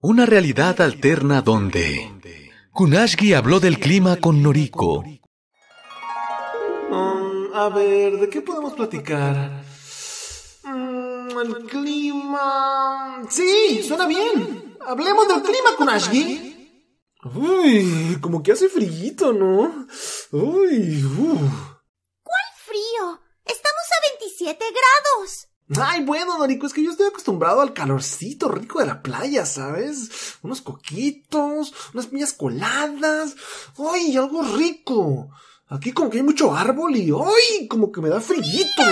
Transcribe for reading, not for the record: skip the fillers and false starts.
Una realidad alterna donde Kunashgi habló del clima con Noriko. A ver, ¿de qué podemos platicar? El clima... Sí, suena bien. Hablemos del clima, Kunashgi. Uy, como que hace frillito, ¿no? Uy, ¿Cuál frío? Estamos a 27 grados. Ay, bueno, Noriko, es que yo estoy acostumbrado al calorcito rico de la playa, ¿sabes? Unos coquitos, unas piñas coladas, ¡ay, algo rico! Aquí como que hay mucho árbol y ¡ay, como que me da frillito!